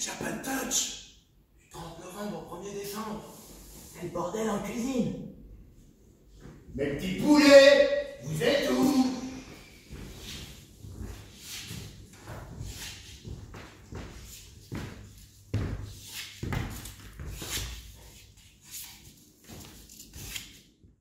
Japan Touch du 30 novembre au 1er décembre. C'est le bordel en cuisine. Mes petits poulets!